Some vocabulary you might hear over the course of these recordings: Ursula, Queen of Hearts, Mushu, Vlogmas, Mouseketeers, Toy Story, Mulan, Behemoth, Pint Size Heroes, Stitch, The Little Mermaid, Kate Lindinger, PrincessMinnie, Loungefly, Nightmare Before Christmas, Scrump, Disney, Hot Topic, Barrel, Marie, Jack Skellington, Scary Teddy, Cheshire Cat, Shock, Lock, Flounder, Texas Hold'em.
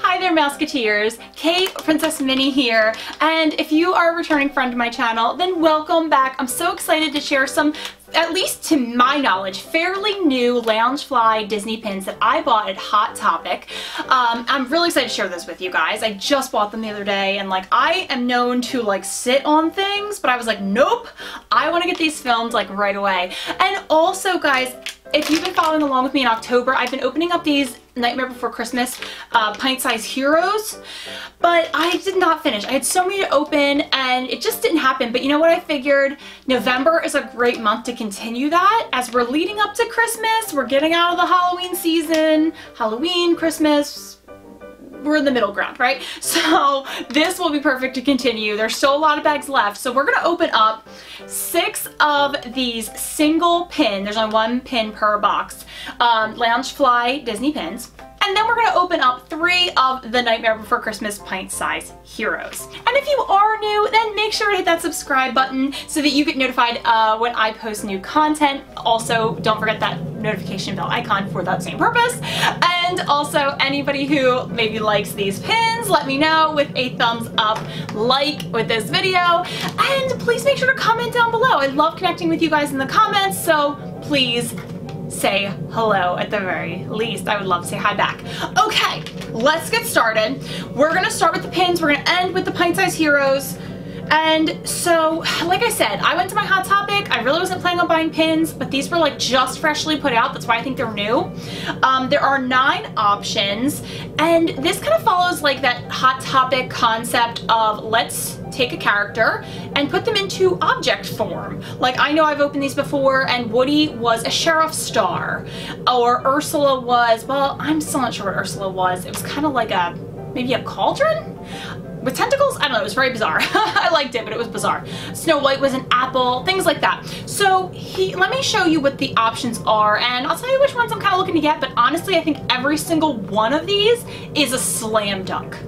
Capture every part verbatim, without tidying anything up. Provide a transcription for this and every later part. Hi there, Mouseketeers! Kate, Princess Minnie here, and if you are a returning friend to my channel, then welcome back. I'm so excited to share some, at least to my knowledge, fairly new Loungefly Disney pins that I bought at Hot Topic. Um, I'm really excited to share this with you guys. I just bought them the other day, and like, I am known to like sit on things, but I was like, nope, I want to get these filmed like right away. And also, guys, if you've been following along with me in October, I've been opening up these Nightmare Before Christmas uh, Pint Size Heroes, but I did not finish. I had so many to open and it just didn't happen. But you know what, I figured November is a great month to continue that. As we're leading up to Christmas, we're getting out of the Halloween season, Halloween, Christmas, we're in the middle ground, right? So this will be perfect to continue. There's still a lot of bags left. So we're gonna open up six of these single pin, there's only one pin per box, um, Loungefly Disney pins. And then we're gonna open up three of the Nightmare Before Christmas Pint Size Heroes. And if you are new, then make sure to hit that subscribe button so that you get notified uh, when I post new content. Also, don't forget that notification bell icon for that same purpose. And also, anybody who maybe likes these pins, let me know with a thumbs up like with this video. And please make sure to comment down below. I love connecting with you guys in the comments, so please say hello at the very least. I would love to say hi back. Okay, let's get started. We're gonna start with the pins. We're gonna end with the Pint Size Heroes. And so, like I said, I went to my Hot Topic. I really wasn't planning on buying pins, but these were like just freshly put out. That's why I think they're new. Um, there are nine options. And this kind of follows like that Hot Topic concept of let's take a character and put them into object form. Like, I know I've opened these before, and Woody was a sheriff star, or Ursula was, well, I'm still not sure what Ursula was. It was kind of like a, maybe a cauldron? With tentacles? I don't know, it was very bizarre. I liked it, but it was bizarre. Snow White was an apple, things like that. So he, let me show you what the options are, and I'll tell you which ones I'm kind of looking to get, but honestly, I think every single one of these is a slam dunk.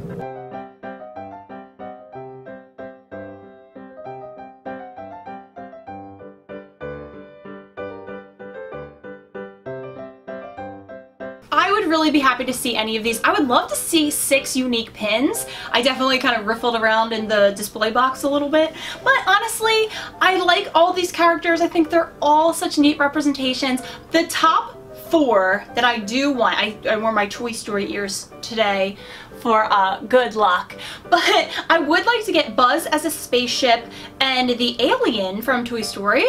I would really be happy to see any of these. I would love to see six unique pins. I definitely kind of riffled around in the display box a little bit, but honestly, I like all these characters. I think they're all such neat representations. The top four that I do want, I, I wore my Toy Story ears today for uh, good luck, but I would like to get Buzz as a spaceship and the alien from Toy Story.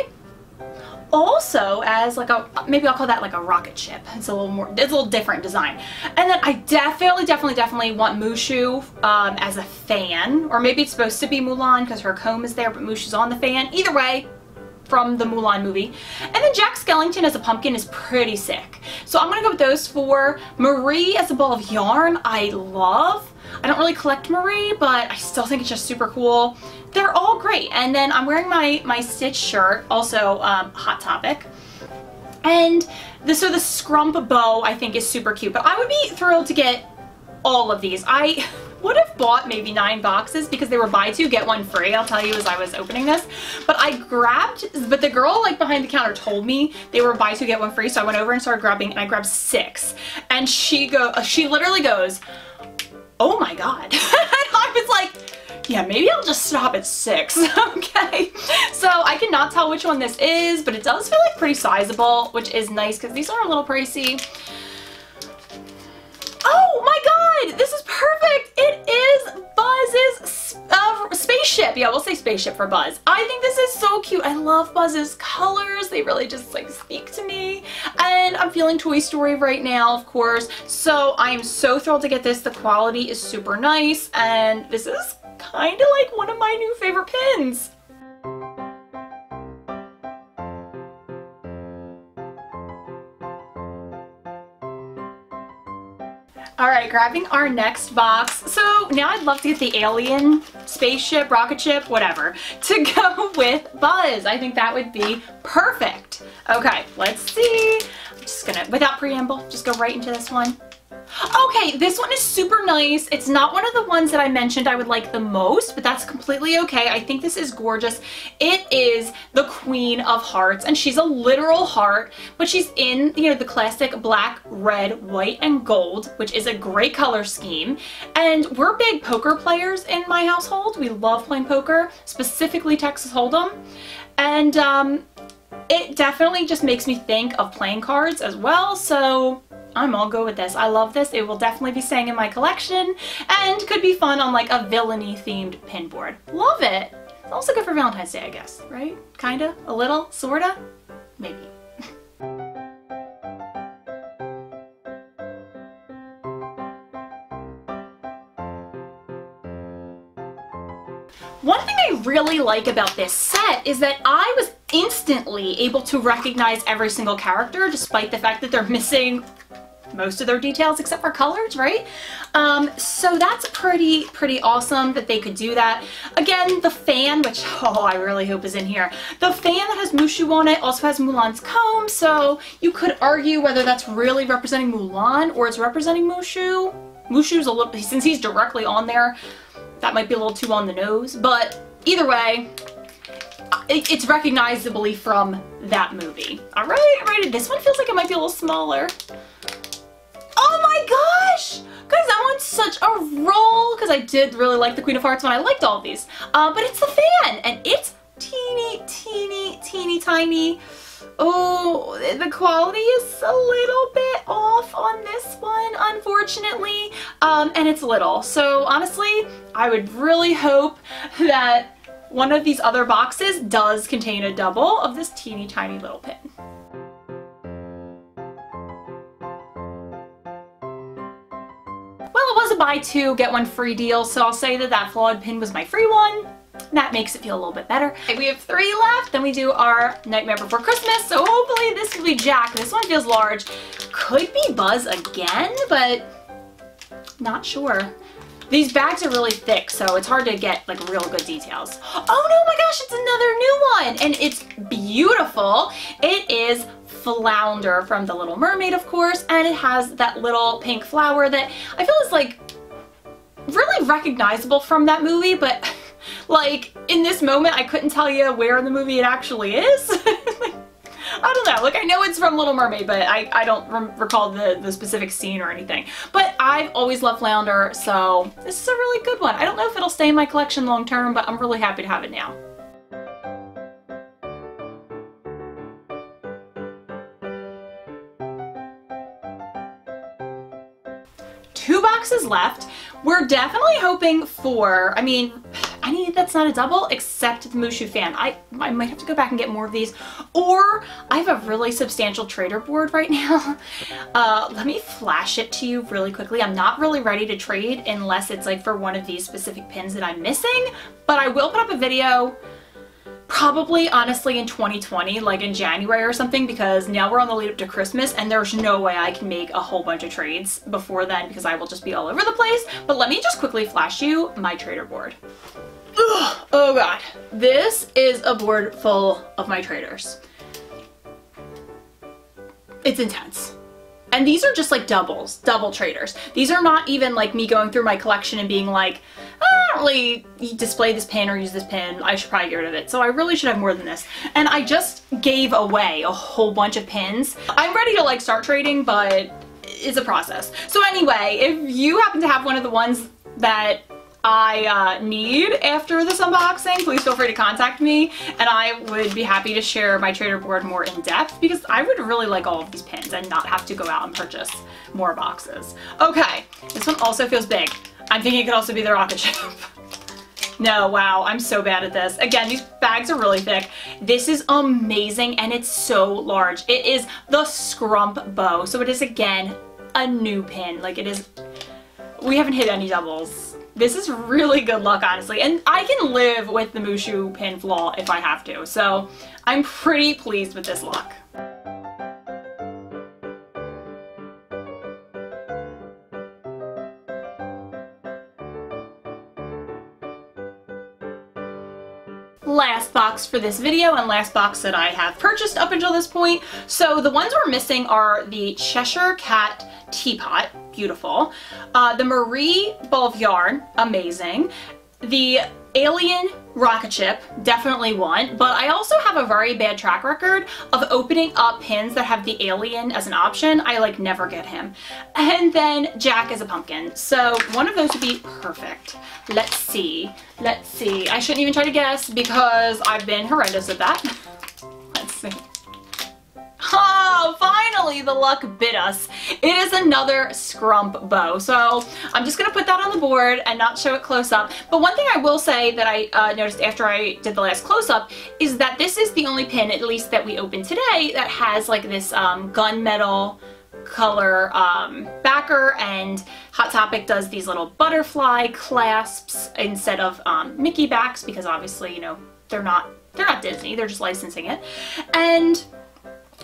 Also as like a, maybe I'll call that like a rocket ship. It's a little more, it's a little different design. And then I definitely, definitely, definitely want Mushu um, as a fan, or maybe it's supposed to be Mulan because her comb is there, but Mushu's on the fan. Either way, from the Mulan movie. And then Jack Skellington as a pumpkin is pretty sick. So I'm gonna go with those four. Marie as a ball of yarn, I love. I don't really collect Marie, but I still think it's just super cool. They're all great. And then I'm wearing my, my Stitch shirt, also um, Hot Topic. And the, so the Scrump bow I think is super cute, but I would be thrilled to get all of these. I would have bought maybe nine boxes because they were buy two, get one free, I'll tell you as I was opening this. But I grabbed, but the girl like behind the counter told me they were buy two, get one free, so I went over and started grabbing, and I grabbed six. And she go, she literally goes, oh my God. And I was like, yeah, maybe I'll just stop at six, okay? So I cannot tell which one this is, but it does feel like pretty sizable, which is nice because these are a little pricey. Oh my God, this is perfect. It is Buzz's uh, spaceship. Yeah, we'll say spaceship for Buzz. I think this is so cute. I love Buzz's colors. They really just like speak to me. And I'm feeling Toy Story right now, of course. So I am so thrilled to get this. The quality is super nice. And this is kind of like one of my new favorite pins. All right, grabbing our next box. So now I'd love to get the alien, spaceship, rocket ship, whatever, to go with Buzz. I think that would be perfect. Okay, let's see. I'm just gonna, without preamble, just go right into this one. Okay, this one is super nice. It's not one of the ones that I mentioned I would like the most, but that's completely okay. I think this is gorgeous. It is the Queen of Hearts, and she's a literal heart, but she's in, you know, the classic black, red, white, and gold, which is a great color scheme. And we're big poker players in my household. We love playing poker, specifically Texas Hold'em. And um, it definitely just makes me think of playing cards as well, so I'm all good with this. I love this. It will definitely be staying in my collection and could be fun on like a villainy themed pin board. Love it. It's also good for Valentine's Day, I guess, right? Kinda? A little? Sorta? Maybe. One thing I really like about this set is that I was instantly able to recognize every single character, despite the fact that they're missing most of their details except for colors, right? Um, so that's pretty, pretty awesome that they could do that. Again, the fan, which, oh, I really hope is in here. The fan that has Mushu on it also has Mulan's comb, so you could argue whether that's really representing Mulan or it's representing Mushu. Mushu's a little, since he's directly on there, that might be a little too on the nose, but either way, it's recognizably from that movie. All right, right. This one feels like it might be a little smaller. Oh my gosh! Guys, that one's such a roll, because I did really like the Queen of Hearts when I liked all these. Uh, but it's the fan, and it's teeny, teeny, teeny tiny. Oh, the quality is a little bit off on this one, unfortunately, um, and it's little. So honestly, I would really hope that one of these other boxes does contain a double of this teeny tiny little pin. Well, it was a buy two, get one free deal, so I'll say that that flawed pin was my free one. That makes it feel a little bit better. We have three left, then we do our Nightmare Before Christmas, so hopefully this will be Jack. This one feels large. Could be Buzz again, but not sure. These bags are really thick, so it's hard to get like real good details. Oh no, my gosh, it's another new one, and it's beautiful. It is Flounder from The Little Mermaid, of course, and it has that little pink flower that I feel is like really recognizable from that movie, but like, in this moment, I couldn't tell you where in the movie it actually is. Like, I don't know. Like, I know it's from Little Mermaid, but I, I don't re recall the, the specific scene or anything. But I've always loved Flounder, so this is a really good one. I don't know if it'll stay in my collection long term, but I'm really happy to have it now. Two boxes left. We're definitely hoping for, I mean, I need that's not a double except the Mushu fan. I, I might have to go back and get more of these, or I have a really substantial trader board right now. Uh, let me flash it to you really quickly. I'm not really ready to trade unless it's like for one of these specific pins that I'm missing, but I will put up a video probably honestly in twenty twenty, like in January or something, because now we're on the lead up to Christmas and there's no way I can make a whole bunch of trades before then because I will just be all over the place. But let me just quickly flash you my trader board. Ugh, oh god, this is a board full of my traders. It's intense. And these are just like doubles, double traders. These are not even like me going through my collection and being like, I don't really display this pin or use this pin. I should probably get rid of it. So I really should have more than this. And I just gave away a whole bunch of pins. I'm ready to like start trading, but it's a process. So anyway, if you happen to have one of the ones that I uh, need after this unboxing, please feel free to contact me and I would be happy to share my trader board more in depth because I would really like all of these pins and not have to go out and purchase more boxes. Okay, this one also feels big. I'm thinking it could also be the rocket ship. No, wow, I'm so bad at this. Again, these bags are really thick. This is amazing and it's so large. It is the Scrump bow, so it is again a new pin. Like it is, we haven't hit any doubles. This is really good luck, honestly, and I can live with the Mushu pin flaw if I have to, so I'm pretty pleased with this luck. Last box for this video and last box that I have purchased up until this point. So the ones we're missing are the Cheshire Cat teapot. beautiful. Uh, the Marie ball of yarn, amazing. The Alien rocket ship, definitely one, but I also have a very bad track record of opening up pins that have the alien as an option. I like never get him. And then Jack is a pumpkin, so one of those would be perfect. Let's see, let's see. I shouldn't even try to guess because I've been horrendous at that. Let's see. Oh, finally the luck bit us. It is another Scrump bow. So I'm just going to put that on the board and not show it close up. But one thing I will say that I uh, noticed after I did the last close up is that this is the only pin, at least that we opened today, that has like this um, gunmetal color um, backer, and Hot Topic does these little butterfly clasps instead of um, Mickey backs because obviously, you know, they're not, they're not Disney. They're just licensing it. And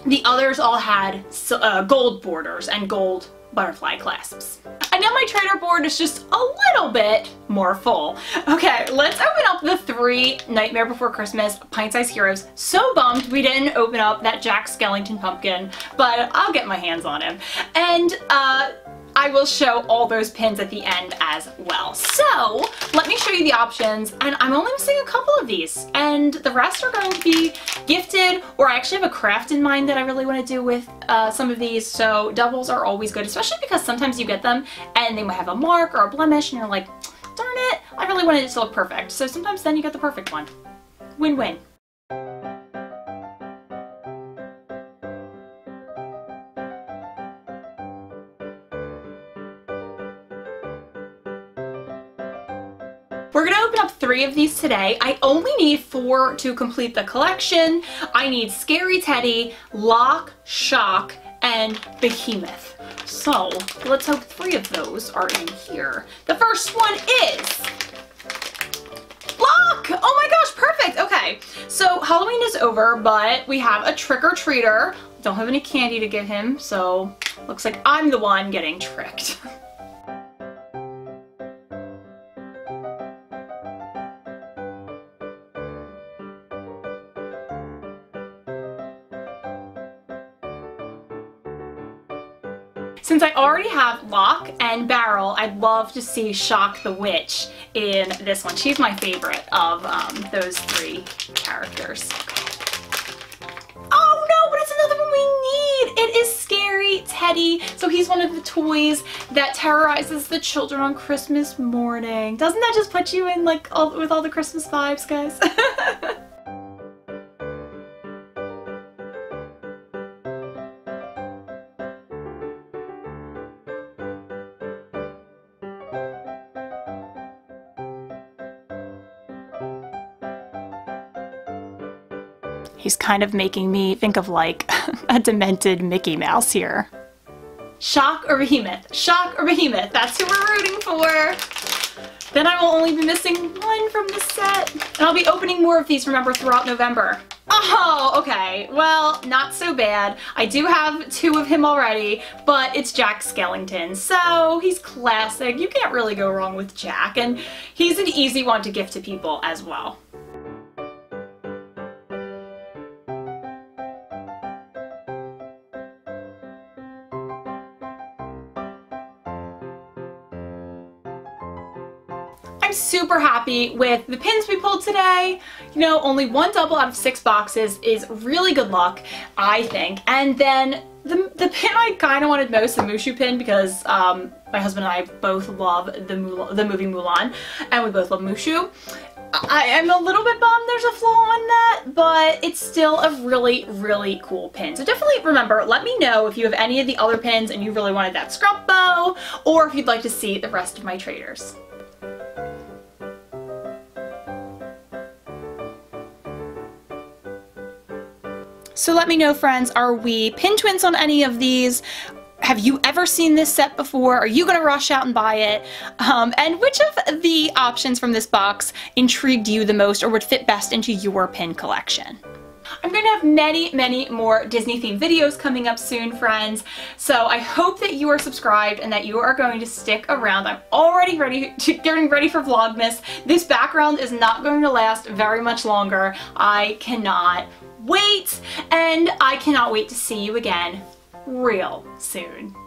the others all had uh, gold borders and gold butterfly clasps. And now my trader board is just a little bit more full. Okay, let's open up the three Nightmare Before Christmas Pint Size Heroes. So bummed we didn't open up that Jack Skellington pumpkin, but I'll get my hands on him. And uh, I will show all those pins at the end as well. So let me show you the options, and I'm only missing a couple of these and the rest are going to be gifted, or I actually have a craft in mind that I really want to do with uh, some of these. So doubles are always good, especially because sometimes you get them and they might have a mark or a blemish and you're like, darn it, I really wanted it to look perfect. So sometimes then you get the perfect one. Win-win. We're going to open up three of these today. I only need four to complete the collection. I need Scary Teddy, Lock, Shock, and Behemoth. So let's hope three of those are in here. The first one is Lock! Oh my gosh, perfect! Okay, so Halloween is over, but we have a trick-or-treater. Don't have any candy to give him, so looks like I'm the one getting tricked. Since I already have Lock and Barrel, I'd love to see Shock the Witch in this one. She's my favorite of um, those three characters. Oh no, but it's another one we need! It is Scary Teddy. So he's one of the toys that terrorizes the children on Christmas morning. Doesn't that just put you in like all, with all the Christmas vibes, guys? He's kind of making me think of like a demented Mickey Mouse here. Shock or Behemoth? Shock or Behemoth? That's who we're rooting for. Then I will only be missing one from the set. And I'll be opening more of these, remember, throughout November. Oh, okay. Well, not so bad. I do have two of him already, but it's Jack Skellington. So he's classic. You can't really go wrong with Jack. And he's an easy one to gift to people as well. Super happy with the pins we pulled today. You know, only one double out of six boxes is really good luck, I think. And then the, the pin I kind of wanted most, the Mushu pin, because um, my husband and I both love the, Mul the movie Mulan, and we both love Mushu. I am a little bit bummed there's a flaw on that, but it's still a really, really cool pin. So definitely remember, let me know if you have any of the other pins and you really wanted that Scrump bow, or if you'd like to see the rest of my traders. So let me know, friends, are we pin twins on any of these? Have you ever seen this set before? Are you gonna rush out and buy it? Um, and which of the options from this box intrigued you the most or would fit best into your pin collection? I'm going to have many, many more Disney-themed videos coming up soon, friends. So I hope that you are subscribed and that you are going to stick around. I'm already ready, to, getting ready for Vlogmas. This background is not going to last very much longer. I cannot wait, and I cannot wait to see you again real soon.